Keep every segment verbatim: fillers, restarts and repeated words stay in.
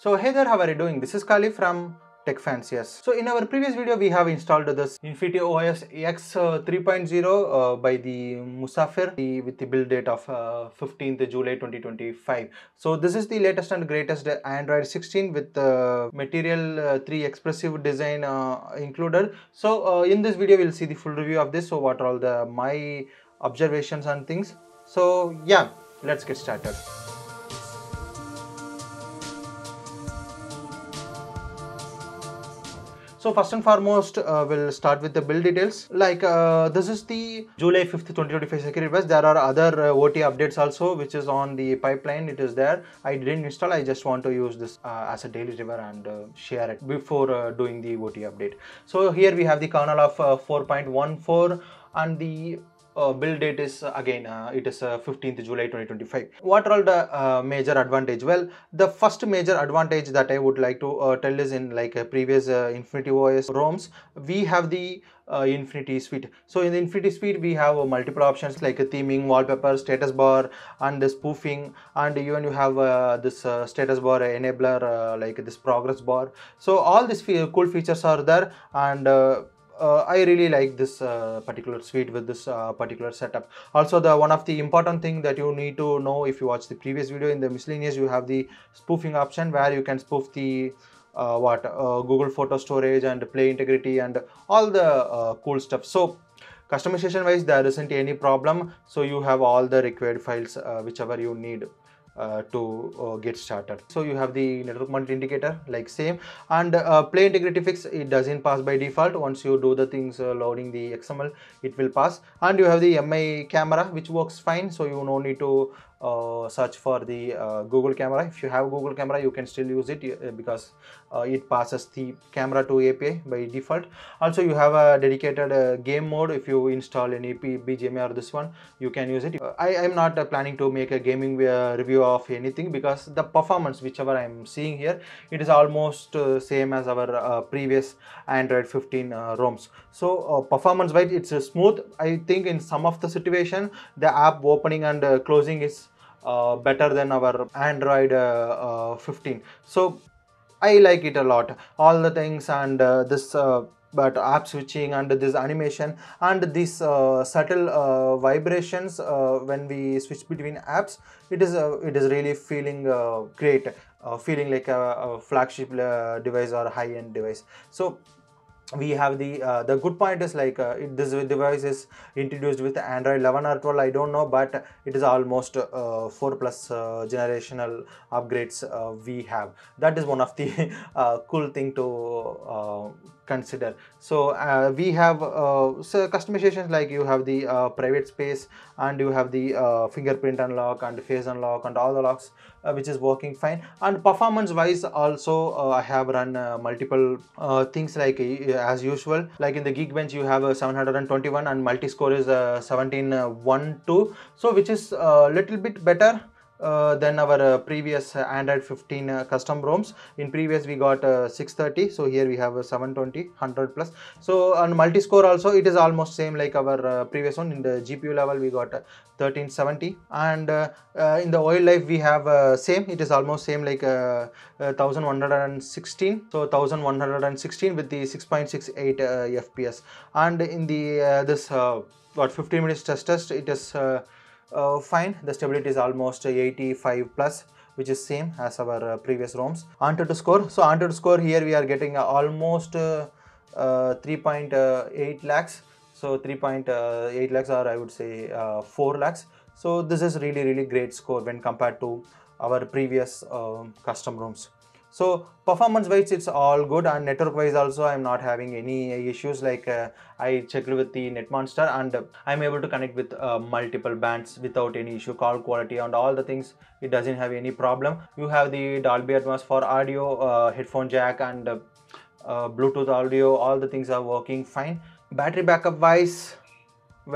So hey there, how are you doing? This is Kali from TechFanciers. So in our previous video, we have installed this Infinity O S X three point oh uh, by the Musafir the, with the build date of uh, fifteenth July twenty twenty-five. So this is the latest and greatest Android sixteen with uh, Material uh, three expressive design uh, included. So uh, in this video, we'll see the full review of this. So what are all the my observations and things. So yeah, let's get started. So first and foremost, uh, we'll start with the build details. Like uh, this is the July fifth twenty twenty-five security request. There are other uh, O T updates also, which is on the pipeline. It is there. I didn't install. I just want to use this uh, as a daily driver and uh, share it before uh, doing the O T update. So here we have the kernel of uh, four point one four and the Uh, build date is uh, again uh, it is uh, fifteenth July twenty twenty-five. What are all the uh, major advantage? Well, the first major advantage that I would like to uh, tell is in like uh, previous uh, Infinity O S ROMs, we have the uh, Infinity Suite. So in the Infinity Suite, we have uh, multiple options like uh, theming, wallpaper, status bar, and the spoofing, and even you have uh, this uh, status bar enabler uh, like this progress bar. So all these fe cool features are there, and uh, Uh, I really like this uh, particular suite with this uh, particular setup. Also, the one of the important thing that you need to know if you watch the previous video, in the miscellaneous you have the spoofing option where you can spoof the uh, what uh, Google photo storage and Play Integrity and all the uh, cool stuff. So customization wise, there isn't any problem. So you have all the required files uh, whichever you need Uh, to uh, get started. So you have the network multi indicator like same, and uh, Play Integrity fix, it doesn't pass by default. Once you do the things uh, loading the X M L, it will pass. And you have the Mi Camera, which works fine, so you no need to uh, search for the uh, Google camera. If you have Google camera, you can still use it because uh, it passes the camera to A P I by default. Also you have a dedicated uh, game mode. If you install any B G M I or this one, you can use it. I am not uh, planning to make a gaming uh, review of anything because the performance whichever I am seeing here, it is almost uh, same as our uh, previous Android fifteen uh, ROMs. So uh, performance wise, it's uh, smooth. I think in some of the situation, the app opening and uh, closing is uh, better than our Android uh, uh, fifteen. So I like it a lot, all the things, and uh, this uh, but app switching and this animation and these uh, subtle uh, vibrations uh, when we switch between apps, it is uh, it is really feeling uh, great, uh, feeling like a, a flagship uh, device or high-end device. So we have the uh, the good point is like uh, it, this device is introduced with Android eleven or twelve, I don't know, but it is almost uh, four plus uh, generational upgrades uh, we have. That is one of the uh, cool thing to uh, consider. So uh, we have uh, so customizations like you have the uh, private space, and you have the uh, fingerprint unlock and face unlock and all the locks, uh, which is working fine. And performance wise also, uh, I have run uh, multiple uh, things like uh, as usual, like in the Geekbench you have a seven hundred twenty-one and multi-score is seventeen twelve, so which is a little bit better Uh, than our uh, previous uh, Android fifteen uh, custom ROMs. In previous we got uh, six thirty, so here we have a seven twenty, one hundred plus. So on multi-score also, it is almost same like our uh, previous one. In the G P U level we got uh, thirteen seventy, and uh, uh, in the oil life we have uh, same, it is almost same like uh, uh, eleven sixteen, so eleven sixteen with the six point six eight uh, F P S. And in the uh, this uh, what fifteen minutes test test, it is uh, Uh, fine. The stability is almost eighty-five plus, which is same as our uh, previous ROMs. AnTuTu score. So AnTuTu score here we are getting uh, almost uh, uh, three point eight lakhs. So three point eight lakhs, or I would say uh, four lakhs. So this is really really great score when compared to our previous uh, custom ROMs. So performance wise it's all good, and network wise also I'm not having any issues. Like uh, I checked with the NetMonster and uh, I'm able to connect with uh, multiple bands without any issue. Call quality and all the things, it doesn't have any problem. You have the Dolby Atmos for audio, uh, headphone jack, and uh, uh, Bluetooth audio. All the things are working fine. Battery backup wise,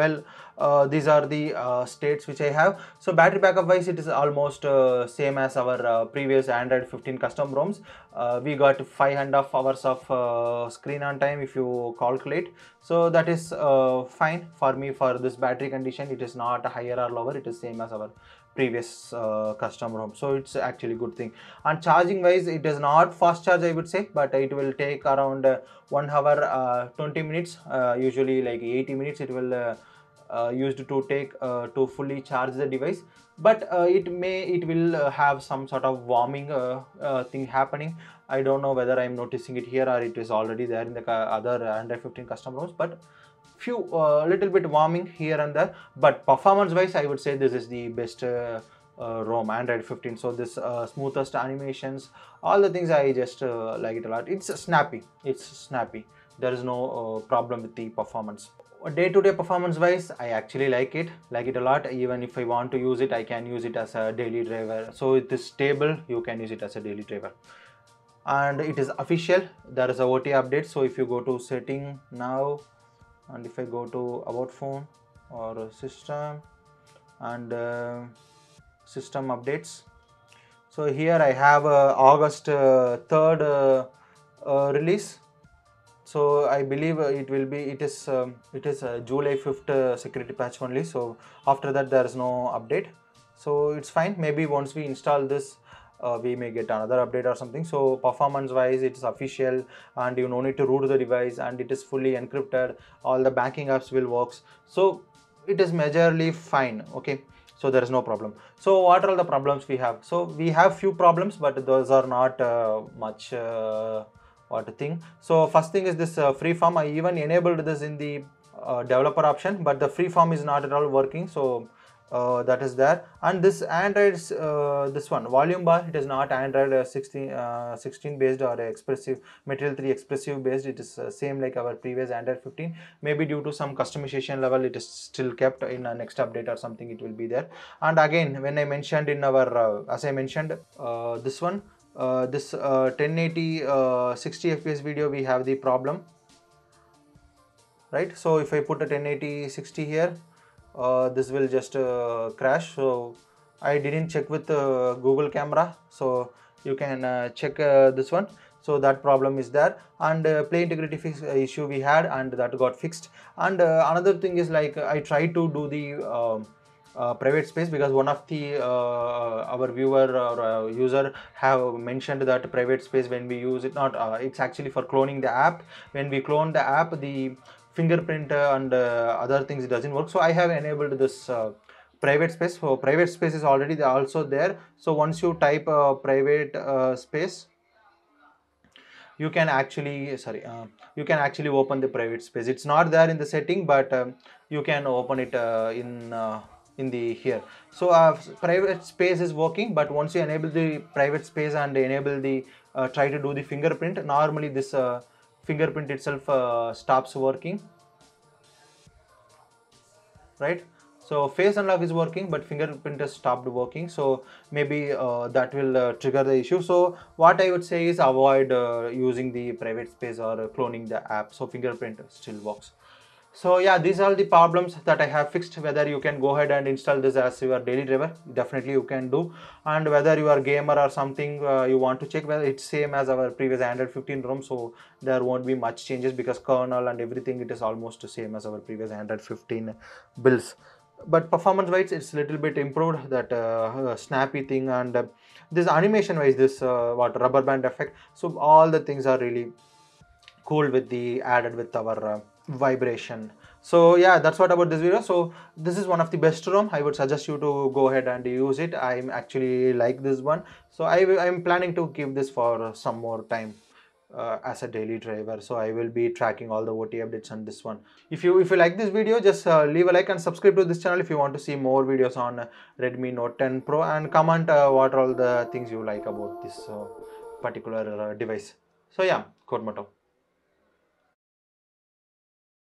well, uh, these are the uh, states which I have. So battery backup wise, it is almost uh, same as our uh, previous Android fifteen custom ROMs. Uh, we got five and a half hours of uh, screen on time if you calculate. So that is uh, fine for me. For this battery condition, it is not higher or lower, it is same as our previous uh, customer home. So it's actually a good thing. And charging wise, it is not fast charge, I would say, but it will take around uh, one hour uh, twenty minutes, uh, usually like eighty minutes it will uh, uh, used to take uh, to fully charge the device. But uh, it may it will uh, have some sort of warming uh, uh, thing happening. I don't know whether I'm noticing it here or it is already there in the other Android fifteen custom ROMs, but few uh, little bit warming here and there. But performance wise, I would say this is the best uh, uh, ROM, Android fifteen. So this uh, smoothest animations, all the things, I just uh, like it a lot. It's snappy, it's snappy. There is no uh, problem with the performance. Day-to-day performance wise, I actually like it like it a lot. Even if I want to use it, I can use it as a daily driver. So it is stable, you can use it as a daily driver. And it is official, there is a O T update. So if you go to setting now, and if I go to about phone or system and uh, system updates, so here I have uh, August uh, third uh, uh, release. So I believe it will be, it is um, it is uh, July fifth uh, security patch only. So after that there is no update. So it's fine. Maybe once we install this, Uh, we may get another update or something. So performance wise, it's official and you no need to root the device, and it is fully encrypted. All the banking apps will work. So it is majorly fine. Okay, so there is no problem. So what are all the problems we have? So we have few problems, but those are not uh, much uh, what thing. So first thing is this uh, freeform. I even enabled this in the uh, developer option, but the freeform is not at all working. So Uh, that is there. And this Android's uh, this one volume bar, it is not Android sixteen based or expressive Material three expressive based. It is uh, same like our previous Android fifteen. Maybe due to some customization level, it is still kept. In a next update or something, it will be there. And again, when I mentioned in our uh, as I mentioned uh, this one uh, this uh, ten eighty uh, sixty F P S video, we have the problem, right? So if I put a ten eighty sixty here, Uh, this will just uh, crash. So I didn't check with uh, Google camera, so you can uh, check uh, this one. So that problem is there. And uh, Play Integrity fix, uh, issue we had, and that got fixed. And uh, another thing is, like, I tried to do the uh, uh, Private Space, because one of the uh, our viewer or uh, user have mentioned that Private Space, when we use it, not uh, it's actually for cloning the app. When we clone the app, the fingerprint and uh, other things, it doesn't work. So I have enabled this uh, Private Space. So Private Space is already also there. So once you type uh, Private uh, Space, you can actually sorry uh, you can actually open the Private Space. It's not there in the setting, but um, you can open it uh, in uh, in the here. So uh, Private Space is working, but once you enable the Private Space and enable the uh, try to do the fingerprint, normally this uh, fingerprint itself uh, stops working, right? So face unlock is working, but fingerprint has stopped working. So maybe uh, that will uh, trigger the issue. So what I would say is, avoid uh, using the Private Space or cloning the app. So fingerprint still works. So yeah, these are the problems that I have fixed. Whether you can go ahead and install this as your daily driver, definitely you can do. And whether you are a gamer or something, uh, you want to check, whether it's same as our previous Android fifteen ROM. So there won't be much changes, because kernel and everything, it is almost the same as our previous Android fifteen builds. But performance wise, it's a little bit improved, that uh, snappy thing, and uh, this animation wise, this uh, what rubber band effect. So all the things are really cool with the added with our uh, vibration. So yeah, that's what about this video. So this is one of the best ROM. I would suggest you to go ahead and use it. I'm actually like this one. So I am planning to keep this for some more time uh, as a daily driver. So I will be tracking all the O T updates on this one. If you if you like this video, just uh, leave a like and subscribe to this channel if you want to see more videos on uh, Redmi Note ten Pro, and comment uh, what are all the things you like about this uh, particular uh, device. So yeah, Kodmoto.